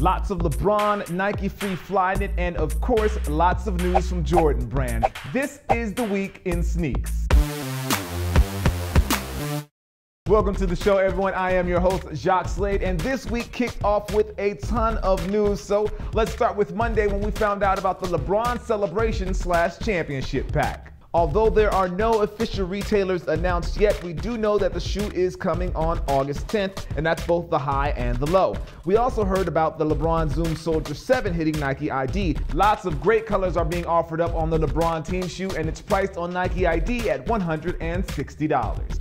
lots of LeBron, Nike Free Flyknit, and of course, lots of news from Jordan Brand. This is The Week in Sneaks. Welcome to the show, everyone. I am your host, Jacques Slade, and this week kicked off with a ton of news. So let's start with Monday when we found out about the LeBron Celebration / Championship Pack. Although there are no official retailers announced yet, we do know that the shoe is coming on August 10th, and that's both the high and the low. We also heard about the LeBron Zoom Soldier 7 hitting Nike ID. Lots of great colors are being offered up on the LeBron team shoe, and it's priced on Nike ID at $160.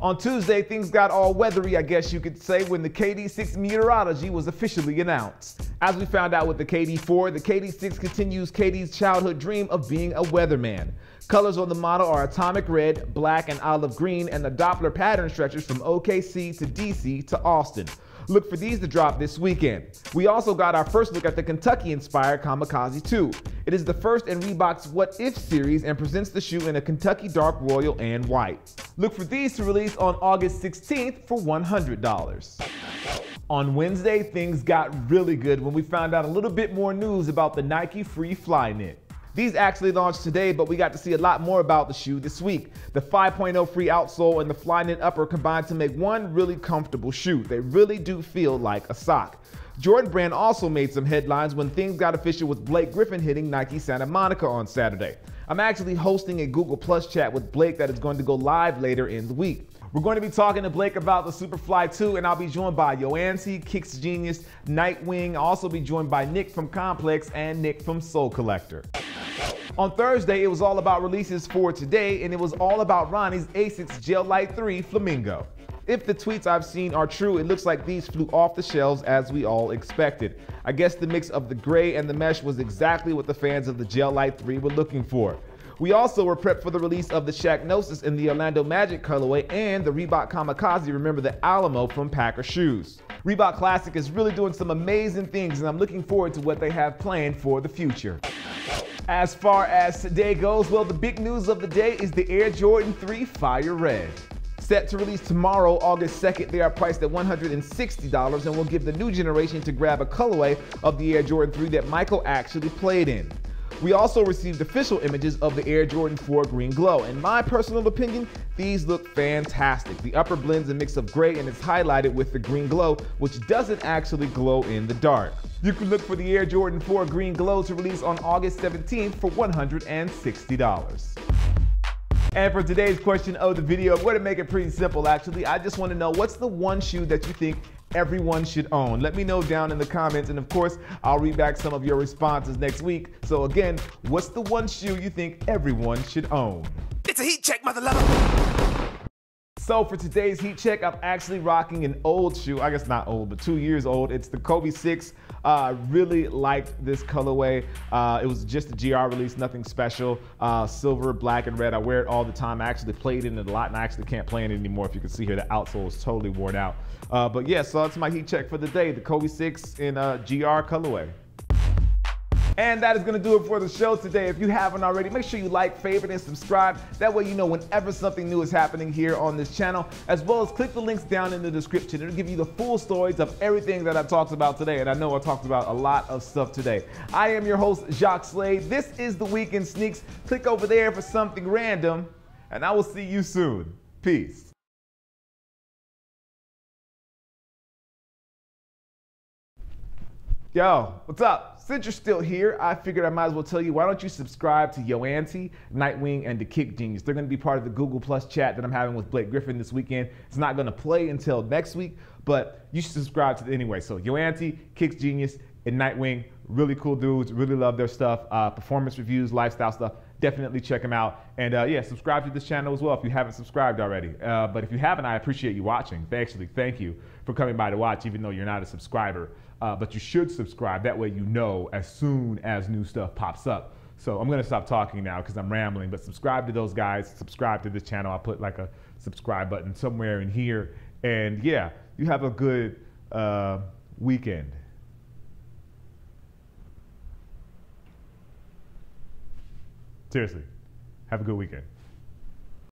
On Tuesday, things got all weathery, I guess you could say, when the KD6 Meteorology was officially announced. As we found out with the KD4, the KD6 continues KD's childhood dream of being a weatherman. Colors on the model are atomic red, black, and olive green, and the Doppler pattern stretches from OKC to DC to Austin. Look for these to drop this weekend. We also got our first look at the Kentucky-inspired Kamikaze 2. It is the first in Reebok's What If series and presents the shoe in a Kentucky dark royal and white. Look for these to release on August 16th for $100. On Wednesday, things got really good when we found out a little bit more news about the Nike Free Flyknit. These actually launched today, but we got to see a lot more about the shoe this week. The 5.0 free outsole and the Flyknit upper combined to make one really comfortable shoe. They really do feel like a sock. Jordan Brand also made some headlines when things got official with Blake Griffin hitting Nike Santa Monica on Saturday. I'm actually hosting a Google Plus chat with Blake that is going to go live later in the week. We're going to be talking to Blake about the Superfly 2, and I'll be joined by Yoanty, Kicks Genius, Nightwing. I'll also be joined by Nick from Complex and Nick from Sole Collector. On Thursday, it was all about releases for today, and it was all about Ronnie's Asics Gel Lite 3 Flamingo. If the tweets I've seen are true, it looks like these flew off the shelves as we all expected. I guess the mix of the gray and the mesh was exactly what the fans of the Gel Lite 3 were looking for. We also were prepped for the release of the Shaq Gnosis in the Orlando Magic colorway and the Reebok Kamikaze Remember the Alamo from Packer Shoes. Reebok Classic is really doing some amazing things, and I'm looking forward to what they have planned for the future. As far as today goes, well, the big news of the day is the Air Jordan 3 Fire Red. Set to release tomorrow, August 2nd, they are priced at $160 and will give the new generation to grab a colorway of the Air Jordan 3 that Michael actually played in. We also received official images of the Air Jordan 4 Green Glow. In my personal opinion, these look fantastic. The upper blends a mix of gray and it's highlighted with the green glow, which doesn't actually glow in the dark. You can look for the Air Jordan 4 Green Glow to release on August 17th for $160. And for today's question of the video, I'm going to make it pretty simple, actually. I just want to know, what's the one shoe that you think everyone should own? Let me know down in the comments, and of course, I'll read back some of your responses next week. So again, what's the one shoe you think everyone should own? It's a heat check, mother lover! So for today's heat check, I'm actually rocking an old shoe. I guess not old, but 2 years old. It's the Kobe 6. I really liked this colorway. It was just a GR release, nothing special. Silver, black, and red. I wear it all the time. I actually played in it a lot, and I actually can't play in it anymore. If you can see here, the outsole is totally worn out. But yeah, so that's my heat check for the day, the Kobe 6 in GR colorway. And that is going to do it for the show today. If you haven't already, make sure you like, favorite, and subscribe. That way you know whenever something new is happening here on this channel, as well as click the links down in the description. It'll give you the full stories of everything that I talked about today, and I know I talked about a lot of stuff today. I am your host, Jacques Slade. This is The Week in Sneaks. Click over there for something random, and I will see you soon. Peace. Yo, what's up? Since you're still here, I figured I might as well tell you, why don't you subscribe to Yoanty, Nightwing, and the Kick Genius. They're going to be part of the Google Plus chat that I'm having with Blake Griffin this weekend. It's not going to play until next week, but you should subscribe to it anyway. So Yoanty, Kicks Genius, and Nightwing, really cool dudes, really love their stuff. Performance reviews, lifestyle stuff, definitely check them out. And yeah, subscribe to this channel as well if you haven't subscribed already. But if you haven't, I appreciate you watching. Actually, thank you for coming by to watch, even though you're not a subscriber. But you should subscribe, that way you know as soon as new stuff pops up. So I'm gonna stop talking now because I'm rambling, but subscribe to those guys, subscribe to this channel. I'll put like a subscribe button somewhere in here. And yeah, you have a good weekend. Seriously, have a good weekend.